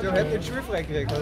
Die haben heute den Schul freigekriegt.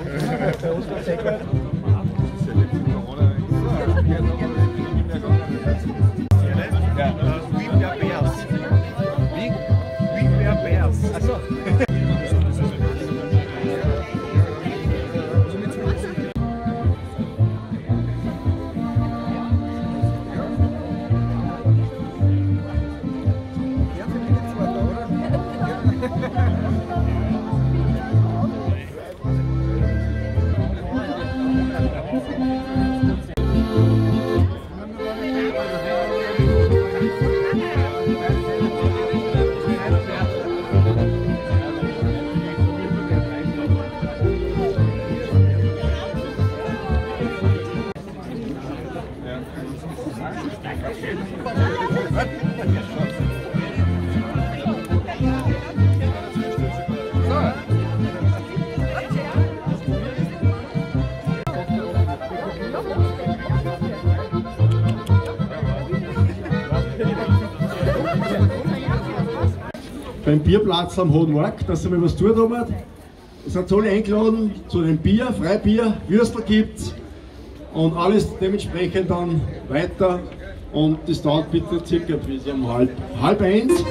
Beim Bierplatz am Hohen Markt, dass ihr mal was tut, Robert. Es hat alle eingeladen zu einem Bier, Freibier, Würstel gibt's und alles dementsprechend dann weiter. Und das dauert bitte circa bis um halb eins.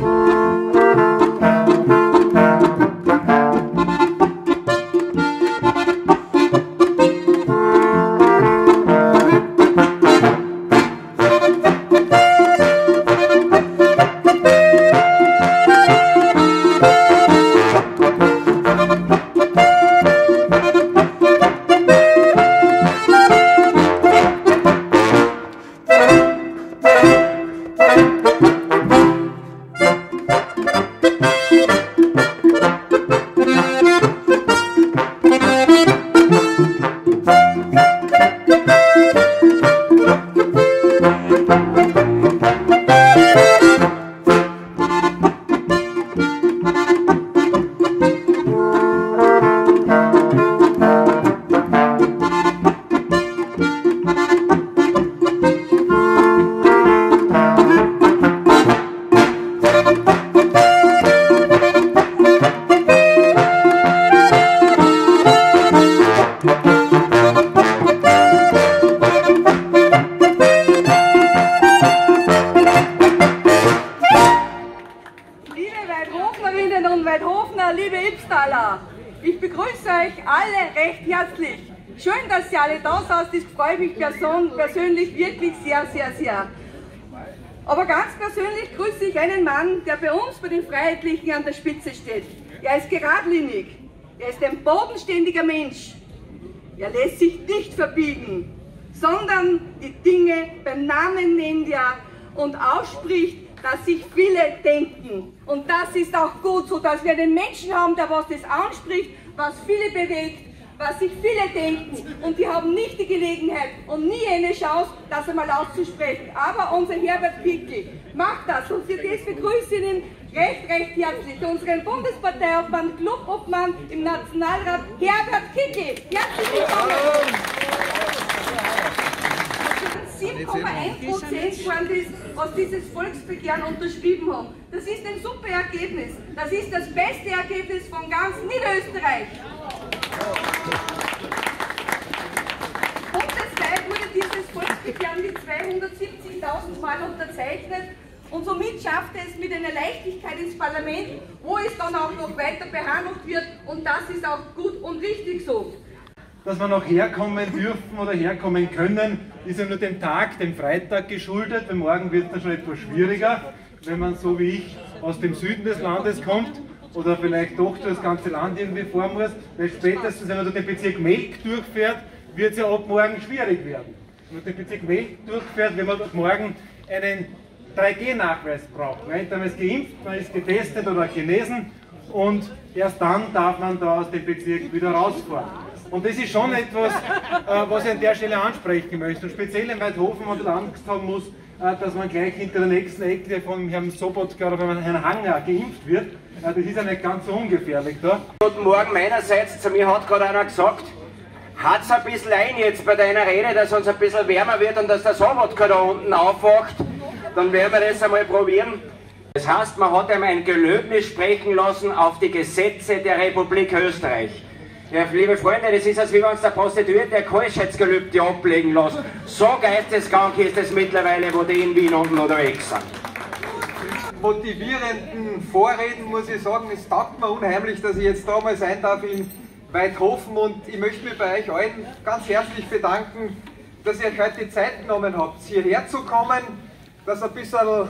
Persönlich wirklich sehr, sehr, sehr. Aber ganz persönlich grüße ich einen Mann, der bei uns, bei den Freiheitlichen, an der Spitze steht. Er ist geradlinig, er ist ein bodenständiger Mensch. Er lässt sich nicht verbiegen, sondern die Dinge beim Namen nennt er und ausspricht, dass sich viele denken. Und das ist auch gut so, dass wir einen Menschen haben, der was das anspricht, was viele bewegt, was sich viele denken, und die haben nicht die Gelegenheit und nie eine Chance, das einmal auszusprechen. Aber unser Herbert Kickl macht das, und für das begrüße ich ihn recht herzlich, unseren Bundesparteiobmann, Clubobmann im Nationalrat, Herbert Kickl. Herzlich willkommen! 7,1% waren das, was dieses Volksbegehren unterschrieben haben. Das ist ein super Ergebnis. Das ist das beste Ergebnis von ganz Niederösterreich. Bundesweit wurde dieses Volksbegehren mit 270.000 Mal unterzeichnet, und somit schaffte es mit einer Leichtigkeit ins Parlament, wo es dann auch noch weiter behandelt wird, und das ist auch gut und richtig so. Dass wir noch herkommen dürfen oder herkommen können, ist ja nur dem Tag, dem Freitag geschuldet, denn morgen wird es dann schon etwas schwieriger, wenn man so wie ich aus dem Süden des Landes kommt. Oder vielleicht doch das ganze Land irgendwie fahren muss, weil spätestens, wenn man durch den Bezirk Melk durchfährt, wird es ja ab morgen schwierig werden. Wenn man durch den Bezirk Melk durchfährt, wenn man ab morgen einen 3G-Nachweis braucht. Nicht? Dann ist geimpft, man ist getestet oder genesen, und erst dann darf man da aus dem Bezirk wieder rausfahren. Und das ist schon etwas, was ich an der Stelle ansprechen möchte. Und speziell in Weidhofen, wo man Angst haben muss, dass man gleich hinter der nächsten Ecke von Herrn Sobotka oder von Herrn Hanger geimpft wird. Das ist ja nicht ganz so ungefährlich da. Guten Morgen meinerseits. Zu mir hat gerade einer gesagt, hat's ein bisschen ein jetzt bei deiner Rede, dass uns ein bisschen wärmer wird und dass der Sobotka da unten aufwacht. Dann werden wir das einmal probieren. Das heißt, man hat ihm ein Gelöbnis sprechen lassen auf die Gesetze der Republik Österreich. Ja, liebe Freunde, das ist, als wie wenn uns der Prostituierte ein Keuschheitsgelübde ablegen lässt. So geisteskrank ist es mittlerweile, wo die in Wien unten unterwegs sind. Motivierenden Vorreden muss ich sagen, es taugt mir unheimlich, dass ich jetzt da mal sein darf in Weidhofen, und ich möchte mich bei euch allen ganz herzlich bedanken, dass ihr euch heute die Zeit genommen habt, hierher zu kommen, dass ihr ein bisschen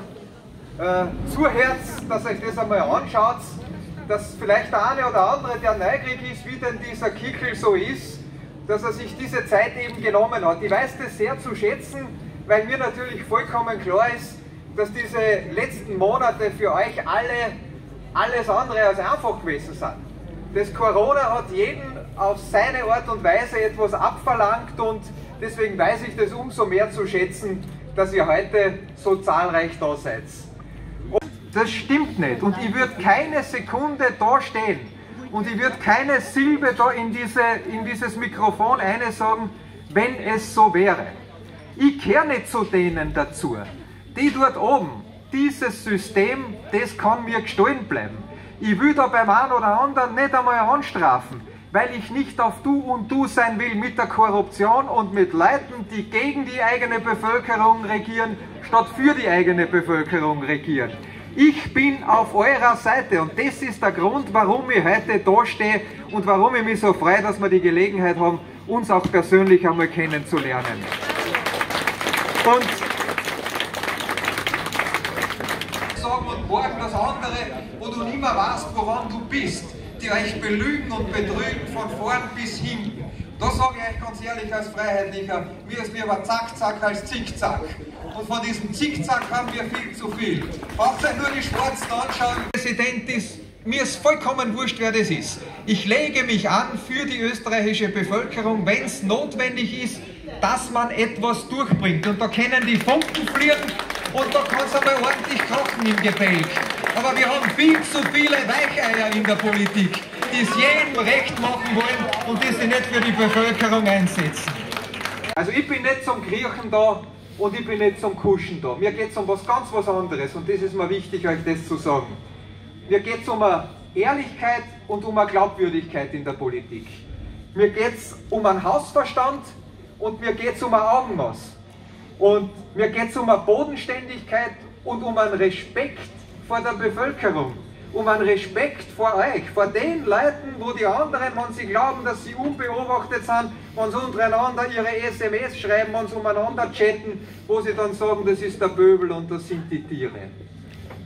zuhört, dass ihr euch das einmal anschaut, dass vielleicht der eine oder andere, der neugierig ist, wie denn dieser Kickl so ist, dass er sich diese Zeit eben genommen hat. Ich weiß das sehr zu schätzen, weil mir natürlich vollkommen klar ist, dass diese letzten Monate für euch alle alles andere als einfach gewesen sind. Das Corona hat jeden auf seine Art und Weise etwas abverlangt, und deswegen weiß ich das umso mehr zu schätzen, dass ihr heute so zahlreich da seid. Das stimmt nicht, und ich würde keine Sekunde da stehen und ich würde keine Silbe da in dieses Mikrofon sagen, wenn es so wäre. Ich gehöre nicht zu denen dazu, die dort oben, dieses System, das kann mir gestohlen bleiben. Ich will da beim einen oder anderen nicht einmal anstrafen, weil ich nicht auf Du und Du sein will mit der Korruption und mit Leuten, die gegen die eigene Bevölkerung regieren, statt für die eigene Bevölkerung regieren. Ich bin auf eurer Seite, und das ist der Grund, warum ich heute da stehe und warum ich mich so freue, dass wir die Gelegenheit haben, uns auch persönlich einmal kennenzulernen. Und sagen und morgen das andere, wo du nicht mehr weißt, woran du bist, die euch belügen und betrügen von vorn bis hinten. Da sage ich euch ganz ehrlich als Freiheitlicher, mir ist lieber Zack-Zack als Zick-Zack. Und von diesem Zickzack haben wir viel zu viel. Braucht euch nur die Schwarzen anschauen. Präsident ist, mir ist vollkommen wurscht, wer das ist. Ich lege mich an für die österreichische Bevölkerung, wenn es notwendig ist, dass man etwas durchbringt. Und da können die Funken fliegen und da kann es einmal ordentlich kochen im Gebälk. Aber wir haben viel zu viele Weicheier in der Politik, die es jedem recht machen wollen und die sich nicht für die Bevölkerung einsetzen. Also ich bin nicht zum Kriechen da, und ich bin nicht zum Kuschen da. Mir geht es um was ganz was anderes, und das ist mir wichtig, euch das zu sagen. Mir geht es um eine Ehrlichkeit und um eine Glaubwürdigkeit in der Politik. Mir geht es um einen Hausverstand und mir geht es um ein Augenmaß. Und mir geht es um eine Bodenständigkeit und um einen Respekt vor der Bevölkerung. Um einen Respekt vor euch, vor den Leuten, wo die anderen, wenn sie glauben, dass sie unbeobachtet sind, wenn sie untereinander ihre SMS schreiben, wenn sie umeinander chatten, wo sie dann sagen, das ist der Böbel und das sind die Tiere.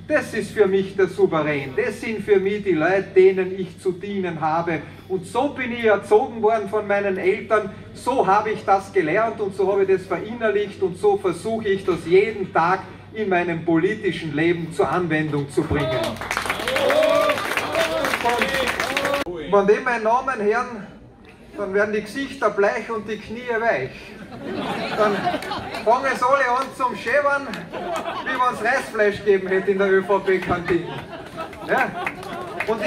Das ist für mich der Souverän, das sind für mich die Leute, denen ich zu dienen habe. Und so bin ich erzogen worden von meinen Eltern, so habe ich das gelernt und so habe ich das verinnerlicht, und so versuche ich das jeden Tag in meinem politischen Leben zur Anwendung zu bringen. Wenn die meinen Namen hören, dann werden die Gesichter bleich und die Knie weich. Dann fangen es alle an zum Schäbern, wie wenn es Reisfleisch geben hätte in der ÖVP-Kantine. Ja? Und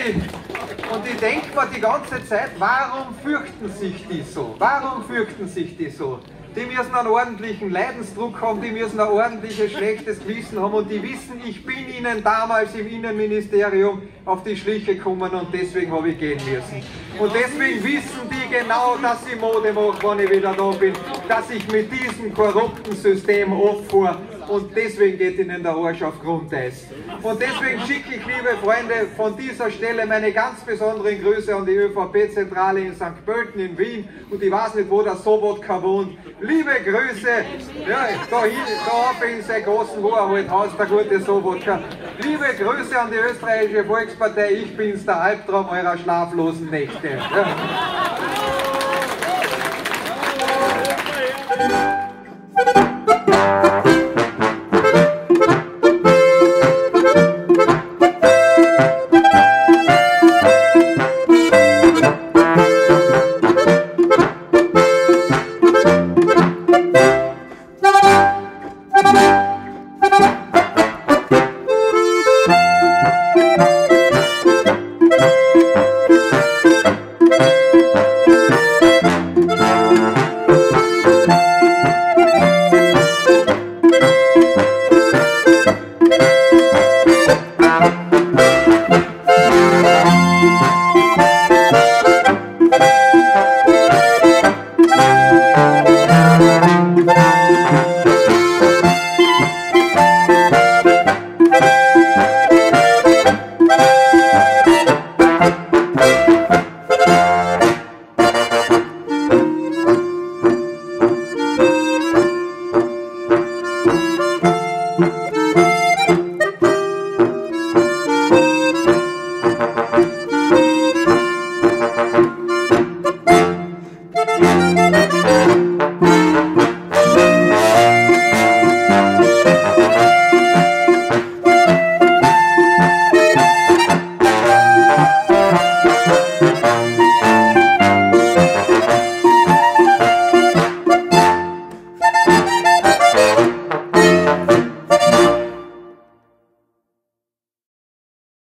ich denke mir die ganze Zeit, warum fürchten sich die so? Warum fürchten sich die so? Die müssen einen ordentlichen Leidensdruck haben, die müssen ein ordentliches, schlechtes Gewissen haben, und die wissen, ich bin ihnen damals im Innenministerium auf die Schliche gekommen und deswegen habe ich gehen müssen. Und deswegen wissen die genau, dass ich Mode mache, wenn ich wieder da bin, dass ich mit diesem korrupten System auffahre, und deswegen geht ihnen der Arsch auf Grundeis. Und deswegen schicke ich, liebe Freunde, von dieser Stelle meine ganz besonderen Grüße an die ÖVP-Zentrale in St. Pölten in Wien, und ich weiß nicht, wo der Sobotka wohnt. Liebe Grüße, ja, da habe ich in seinem großen Wohlhaus, der gute Sobotka. Liebe Grüße an die österreichische Volkspartei, ich bin's, der Albtraum eurer schlaflosen Nächte. Ja.